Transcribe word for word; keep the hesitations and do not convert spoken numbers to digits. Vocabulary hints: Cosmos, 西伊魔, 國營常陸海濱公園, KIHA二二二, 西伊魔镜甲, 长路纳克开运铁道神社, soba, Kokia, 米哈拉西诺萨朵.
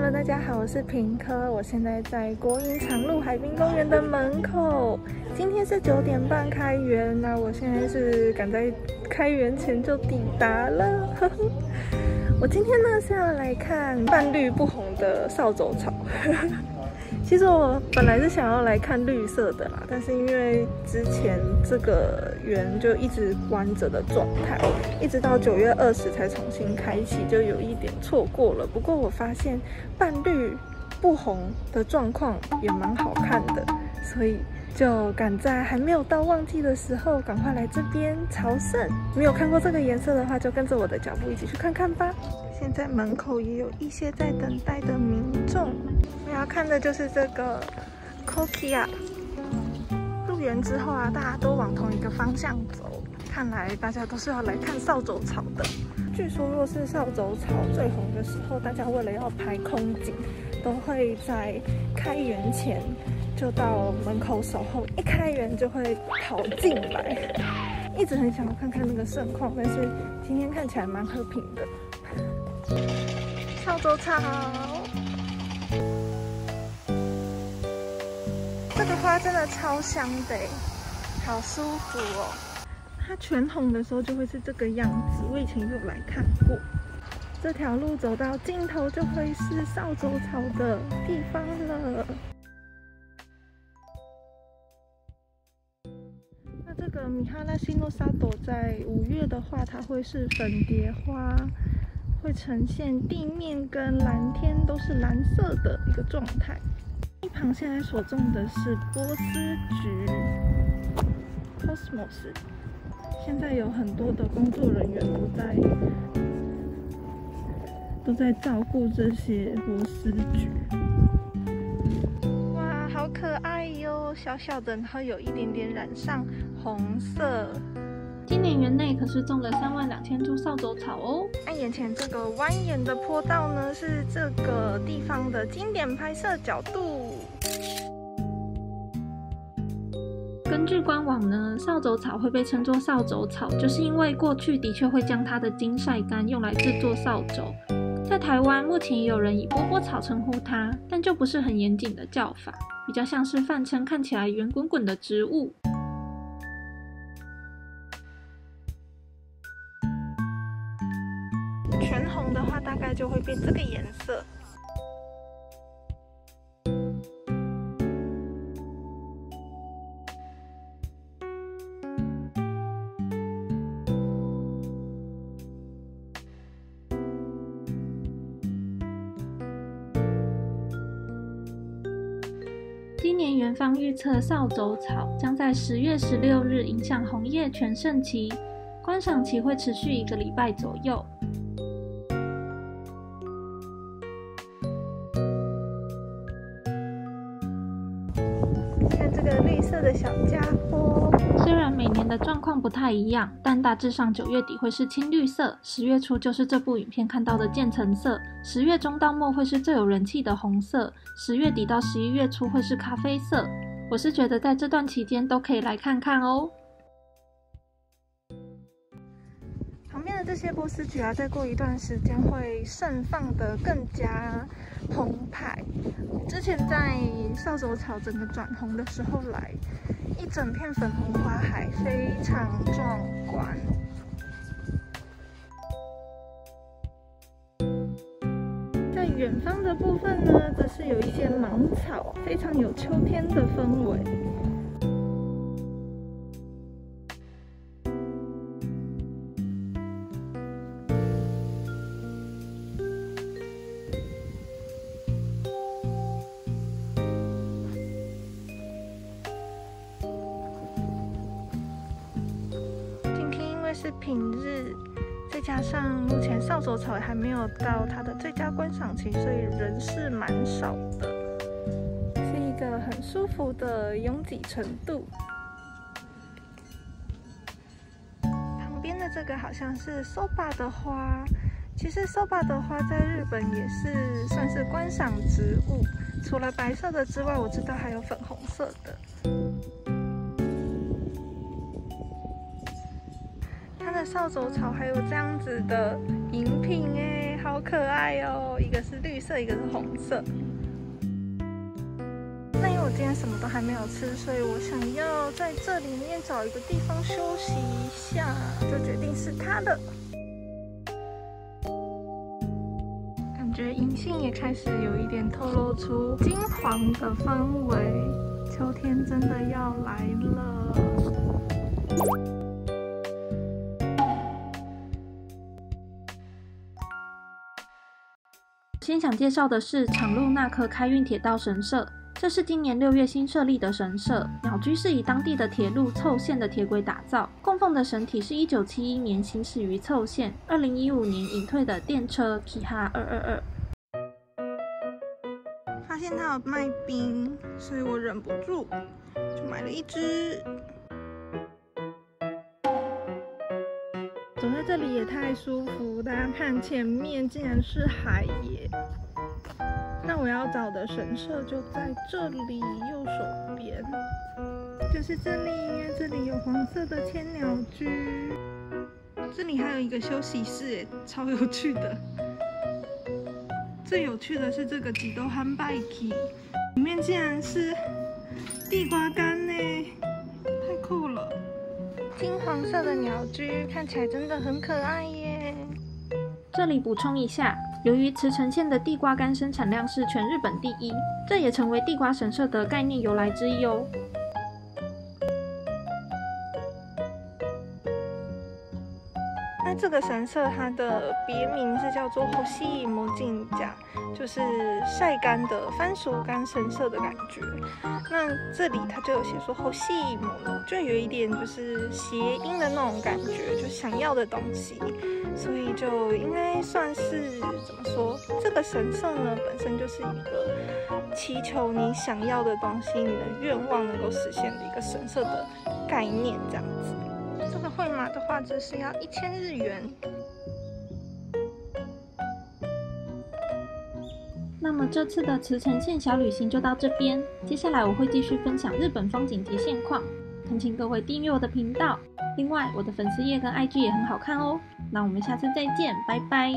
Hello， 大家好，我是平科，我现在在国营长鹿海滨公园的门口。今天是九点半开园，那我现在是赶在开园前就抵达了。我今天呢是要来看半绿不红的扫帚草。其实我本来是想要来看绿色的啦，但是因为之前这个园就一直关着的状态，一直到九月二十才重新开启，就有一点错过了。不过我发现半绿不红的状况也蛮好看的，所以就赶在还没有到旺季的时候，赶快来这边朝圣。没有看过这个颜色的话，就跟着我的脚步一起去看看吧。现在门口也有一些在等待的民众。我要看的就是这个 Kokia。入园之后啊，大家都往同一个方向走，看来大家都是要来看扫帚草的。据说若是扫帚草最红的时候，大家为了要拍空景，都会在开园前就到门口守候，一开园就会跑进来。一直很想要看看那个盛况，但是今天看起来蛮和平的。扫帚草，这个花真的超香的，好舒服哦。它全红的时候就会是这个样子，我以前有来看过。这条路走到尽头就会是扫帚草的地方了。这个米哈拉西诺萨朵在五月的话，它会是粉蝶花，会呈现地面跟蓝天都是蓝色的一个状态。一旁现在所种的是波斯菊 （Cosmos）， 现在有很多的工作人员都在都在照顾这些波斯菊。哇，好可爱哟，小小的，然后有一点点染上红色。今年园内可是种了三万两千株扫帚草哦。那眼前这个蜿蜒的坡道呢，是这个地方的经典拍摄角度。根据官网呢，扫帚草会被称作扫帚草，就是因为过去的确会将它的茎晒干，用来制作扫帚。在台湾目前也有人以波波草称呼它，但就不是很严谨的叫法，比较像是泛称看起来圆滚滚的植物。全红的话，大概就会变这个颜色。今年园方预测扫帚草将在十月十六日迎向红叶全盛期，观赏期会持续一个礼拜左右。看这个绿色的小家伙，虽然每年的状况不太一样，但大致上九月底会是青绿色，十月初就是这部影片看到的渐层色，十月中到末会是最有人气的红色，十月底到十一月初会是咖啡色。我是觉得在这段期间都可以来看看哦。旁边的这些波斯菊啊，再过一段时间会盛放的更加澎湃。之前在扫帚草整个转红的时候来，一整片粉红花海非常壮观。在远方的部分呢，则是有一些芒草，非常有秋天的氛围。是平日，再加上目前扫帚草还没有到它的最佳观赏期，所以人是蛮少的，是一个很舒服的拥挤程度。旁边的这个好像是 soba 的花，其实 soba 的花在日本也是算是观赏植物，除了白色的之外，我知道还有粉红色的。它的扫帚草还有这样子的银品，哎，好可爱哦，一个是绿色，一个是红色。那因为我今天什么都还没有吃，所以我想要在这里面找一个地方休息一下，就决定是它了。感觉银杏也开始有一点透露出金黄的氛围，秋天真的要来了。 先想介绍的是长路纳克开运铁道神社，这是今年六月新设立的神社。鸟居是以当地的铁路凑线的铁轨打造，供奉的神体是一九七一年行驶于凑线、二零一五年隐退的电车 K I H A 二二二。发现它有卖冰，所以我忍不住就买了一支。 走在这里也太舒服，大家看前面竟然是海耶！那我要找的神社就在这里右手边，就是这里，因为这里有黄色的千鸟居，这里还有一个休息室耶，超有趣的。最有趣的是这个吉豆汉拜基，里面竟然是地瓜干呢，太酷了！ 金黄色的鸟居看起来真的很可爱耶！这里补充一下，由于茨城县的地瓜干生产量是全日本第一，这也成为地瓜神社的概念由来之一哦。那这个神社它的别名是叫做“西伊魔镜甲”，就是晒干的番薯干神社的感觉。那这里它就有写说“西伊魔”。 就有一点就是谐音的那种感觉，就想要的东西，所以就应该算是怎么说？这个神社呢，本身就是一个祈求你想要的东西，你的愿望能够实现的一个神社的概念，这样子。这个绘马的画质是要一千日元。那么这次的茨城县小旅行就到这边，接下来我会继续分享日本风景及现况。 恳请各位订阅我的频道，另外我的粉丝页跟 I G 也很好看哦。那我们下次再见，拜拜。